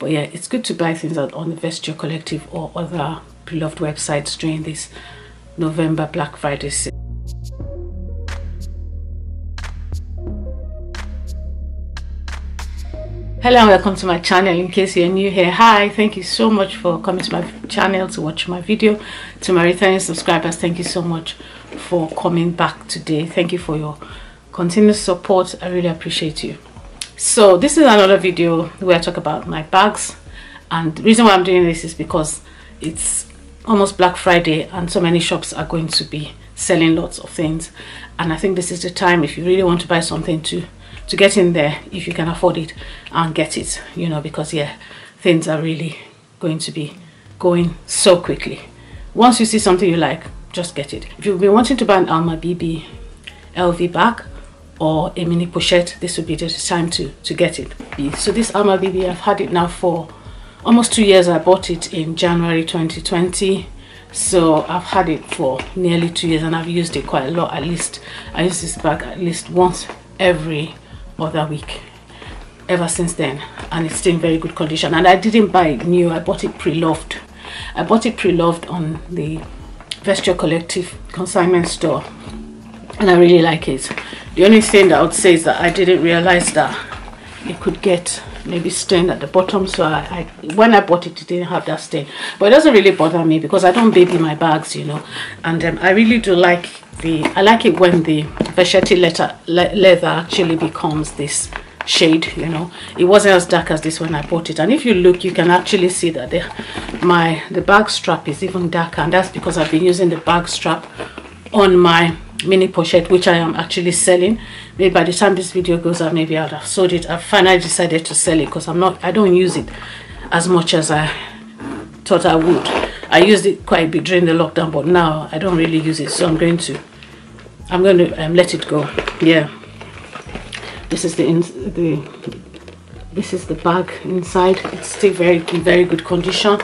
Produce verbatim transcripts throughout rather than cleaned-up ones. But yeah, it's good to buy things out on the Vestiaire Collective or other beloved websites during this November Black Friday sale. Hello and welcome to my channel. In case you're new here, hi, thank you so much for coming to my channel to watch my video. To my returning subscribers, thank you so much for coming back today. Thank you for your continuous support. I really appreciate you. So this is another video where I talk about my bags, and the reason why I'm doing this is because it's almost Black Friday and so many shops are going to be selling lots of things, and I think this is the time, if you really want to buy something, to to get in there if you can afford it and get it, you know, because yeah, things are really going to be going so quickly. Once you see something you like, just get it. If you've been wanting to buy an Alma B B L V bag or a mini pochette, this would be the time to to get it. So this Alma B B, I've had it now for almost two years. I bought it in January twenty twenty, so I've had it for nearly two years, and I've used it quite a lot. At least I use this bag at least once every other week ever since then, and it's still in very good condition. And I didn't buy it new, I bought it pre-loved. I bought it pre-loved on the Vestiaire Collective consignment store, and I really like it. The only thing that I would say is that I didn't realize that it could get maybe stained at the bottom, so I, I when I bought it, it didn't have that stain, but it doesn't really bother me because I don't baby my bags, you know. And um, I really do like the I like it when the vachetta leather le leather actually becomes this shade, you know. It wasn't as dark as this when I bought it, and if you look, you can actually see that the my the bag strap is even darker, and that's because I've been using the bag strap on my mini pochette, which I am actually selling. Maybe by the time this video goes out, maybe I'll have sold it. I finally decided to sell it because I'm not I don't use it as much as I thought I would. I used it quite a bit during the lockdown, but now I don't really use it, so I'm going to I'm going to um, let it go. Yeah, this is the the this is the bag inside. It's still very in very good condition.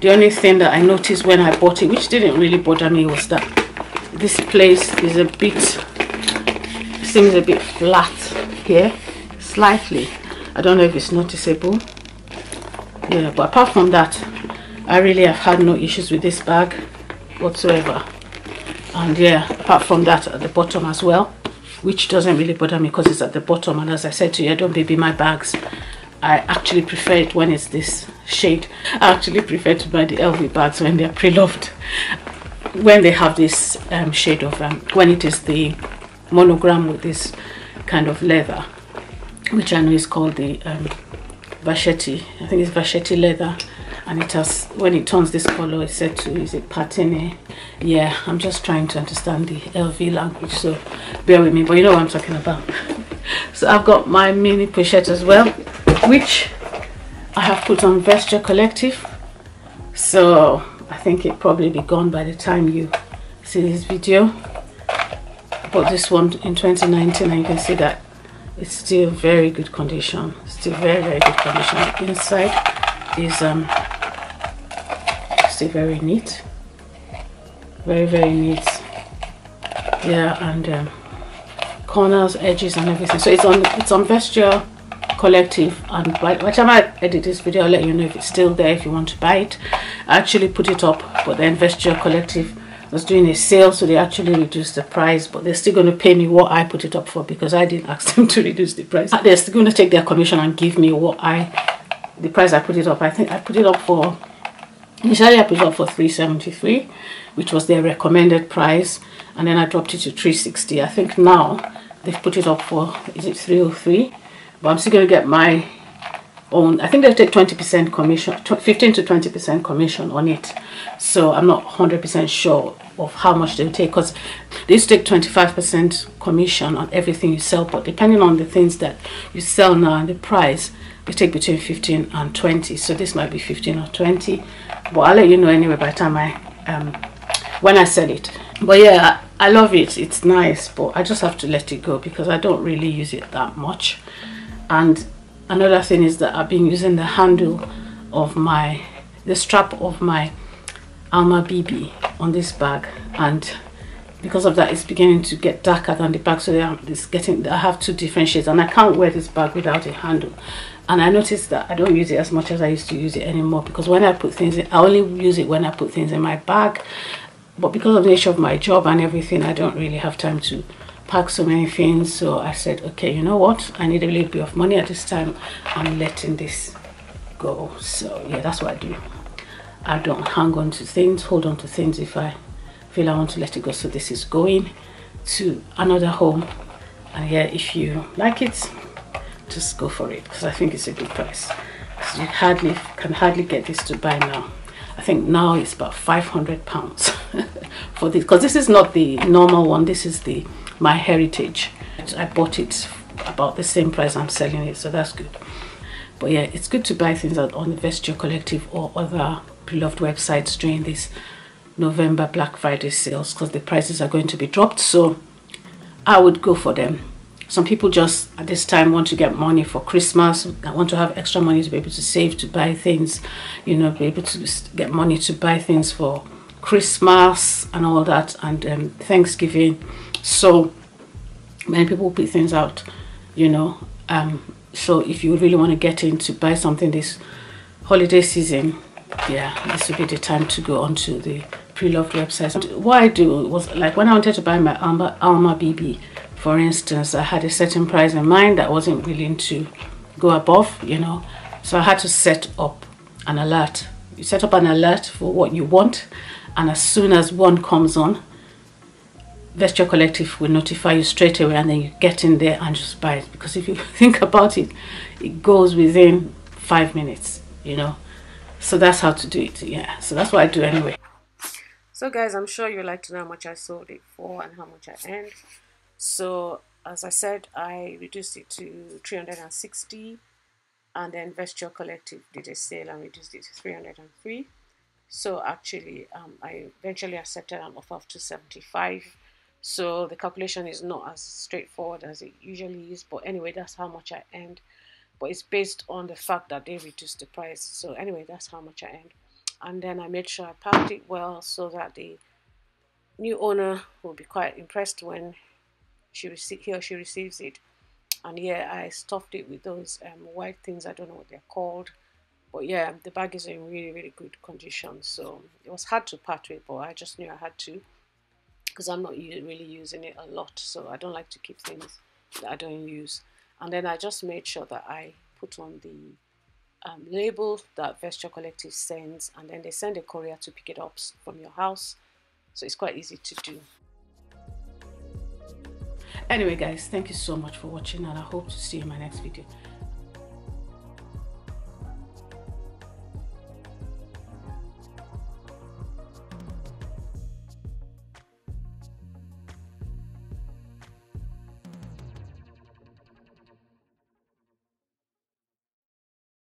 The only thing that I noticed when I bought it, which didn't really bother me, was that this place is a bit seems a bit flat here, slightly. I don't know if it's noticeable. Yeah, but apart from that, I really have had no issues with this bag whatsoever. And yeah, apart from that, at the bottom as well, which doesn't really bother me because it's at the bottom, and as I said to you, I don't baby my bags. I actually prefer it when it's this shade. I actually prefer to buy the L V bags when they're pre-loved, when they have this um, shade of um, when it is the monogram with this kind of leather, which I know is called the um, vachetta. I think it's vachetta leather, and it has, when it turns this color, it's said to, is it patine? Yeah, I'm just trying to understand the L V language, so bear with me, but you know what I'm talking about. So I've got my mini pochette as well, which I have put on Vestiaire Collective, so I think it probably be gone by the time you see this video. I bought this one in twenty nineteen, and you can see that it's still very good condition. Still very very good condition. The inside is um still very neat, very very neat. Yeah, and um, corners, edges, and everything. So it's on it's on Vestiaire Collective, and by the time I edit this video, I'll let you know if it's still there if you want to buy it. I actually put it up, but then Vestiaire Collective was doing a sale, so they actually reduced the price, but they're still going to pay me what I put it up for because I didn't ask them to reduce the price. They're still going to take their commission and give me what I the price I put it up. I think I put it up for initially I put it up for three seventy-three, which was their recommended price, and then I dropped it to three sixty. I think now they've put it up for, is it three oh three? But I'm still going to get my own. I think they'll take twenty percent commission, fifteen to twenty percent commission on it. So I'm not one hundred percent sure of how much they'll take, because they used to take twenty-five percent commission on everything you sell. But depending on the things that you sell now and the price, they take between fifteen and twenty. So this might be fifteen or twenty. But I'll let you know anyway by the time I, um, when I sell it. But yeah, I love it. It's nice, but I just have to let it go because I don't really use it that much. And another thing is that I've been using the handle of my the strap of my Alma B B on this bag, and because of that it's beginning to get darker than the bag, so they are, it's getting, I have two different shades, and I can't wear this bag without a handle. And I noticed that I don't use it as much as I used to use it anymore, because when I put things in, I only use it when I put things in my bag. But because of the nature of my job and everything, I don't really have time to pack so many things. So I said, okay, you know what, I need a little bit of money at this time, I'm letting this go. So yeah, that's what I do. I don't hang on to things, hold on to things if I feel I want to let it go. So this is going to another home, and yeah, if you like it, just go for it, because I think it's a good price. So you hardly can hardly get this to buy now. I think now it's about five hundred pounds for this, because this is not the normal one, this is the My Heritage. I bought it about the same price I'm selling it, so that's good. But yeah, it's good to buy things out on the Vestiaire Collective or other beloved websites during this November Black Friday sales, because the prices are going to be dropped, so I would go for them. Some people just at this time want to get money for Christmas. I want to have extra money to be able to save, to buy things, you know, be able to get money to buy things for Christmas and all that, and um, Thanksgiving. So many people pick things out, you know. Um, so if you really want to get in to buy something this holiday season, yeah, this would be the time to go onto the pre-loved websites. And what I do was, like when I wanted to buy my Alma, Alma B B, for instance, I had a certain price in mind that I wasn't willing to go above, you know, so I had to set up an alert. You set up an alert for what you want, and as soon as one comes on, Vestiaire Collective will notify you straight away, and then you get in there and just buy it. Because if you think about it, it goes within five minutes, you know, so that's how to do it. Yeah, so that's what I do anyway. So guys, I'm sure you'd like to know how much I sold it for and how much I earned. So as I said, I reduced it to three hundred and sixty, and then Vestiaire Collective did a sale and reduced it to three hundred and three. So actually um, I eventually accepted an offer of two seventy-five. So the calculation is not as straightforward as it usually is, but anyway, that's how much I earned. But it's based on the fact that they reduced the price. So anyway, that's how much I earned. And then I made sure I packed it well so that the new owner will be quite impressed when she receive, he or she receives it. And yeah, I stuffed it with those um, white things, I don't know what they're called, but yeah, the bag is in really really good condition. So it was hard to part with, but I just knew I had to, because I'm not really using it a lot, so I don't like to keep things that I don't use. And then I just made sure that I put on the um, label that Vestiaire Collective sends, and then they send a courier to pick it up from your house, so it's quite easy to do. Anyway guys, thank you so much for watching, and I hope to see you in my next video.